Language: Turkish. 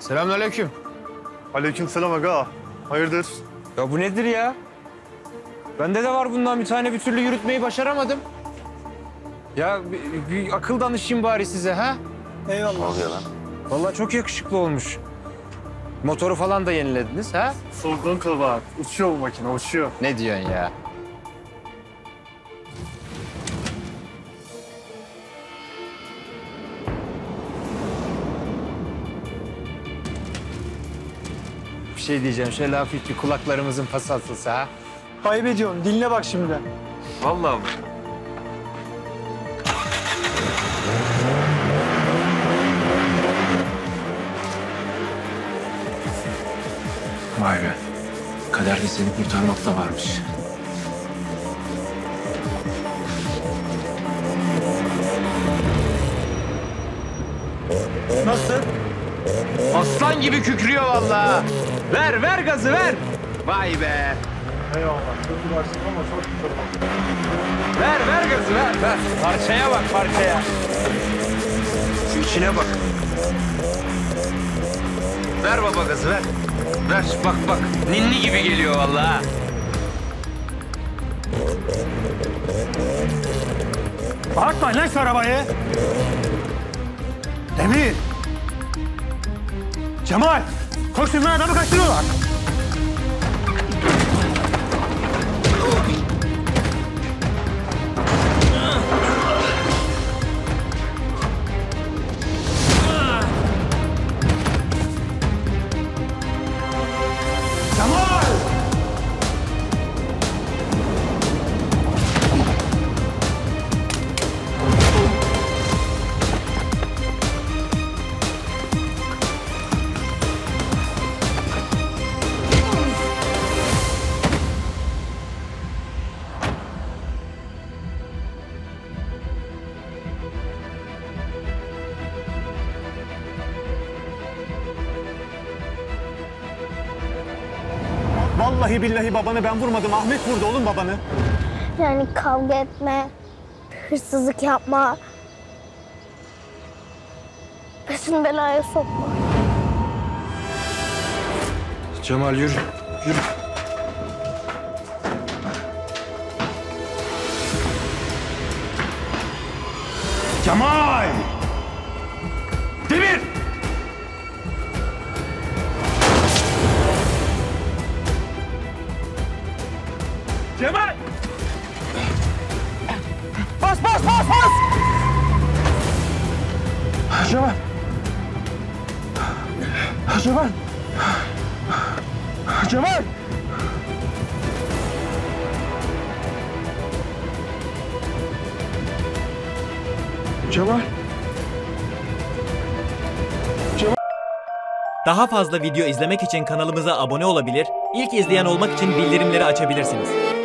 Selamünaleyküm. Aleykümselam aga. Hayırdır? Ya bu nedir ya? Bende de var bundan bir tane, bir türlü yürütmeyi başaramadım. Ya bir akıl danışayım bari size ha? Eyvallah. Ne oluyor lan? Vallahi çok yakışıklı olmuş. Motoru falan da yenilediniz ha? Solgun kabahat. Uçuyor bu makine, uçuyor. Ne diyorsun ya? Bir şey diyeceğim, şöyle hafif bir kulaklarımızın pası atılsa ha? Ayıp ediyorsun, diline bak şimdi. Vallahi mı? Vay be, kaderde seni kurtarmak da varmış. Nasıl? Aslan gibi kükrüyor vallahi. Ver, ver gazı, ver. Vay be. Eyvallah, çok uğraştık ama çok güzel. Ver, ver gazı, ver, ver. Parçaya bak, parçaya. Şu içine bak. Ver baba gazı, ver. Ver, bak bak. Ninni gibi geliyor vallahi. Bakma lan şu arabayı. Demir. Cemal. Koşun lan, adamı kaçırıyorlar. Vallahi billahi babanı ben vurmadım. Ahmet vurdu oğlum babanı. Yani kavga etme, hırsızlık yapma, başını belaya sokma. Cemal yürü, yürü. Cemal! Demir! Cemal! Bas, bas, bas, bas! Cemal! Cemal! Cemal! Cemal! Cemal! Daha fazla video izlemek için kanalımıza abone olabilir, ilk izleyen olmak için bildirimleri açabilirsiniz.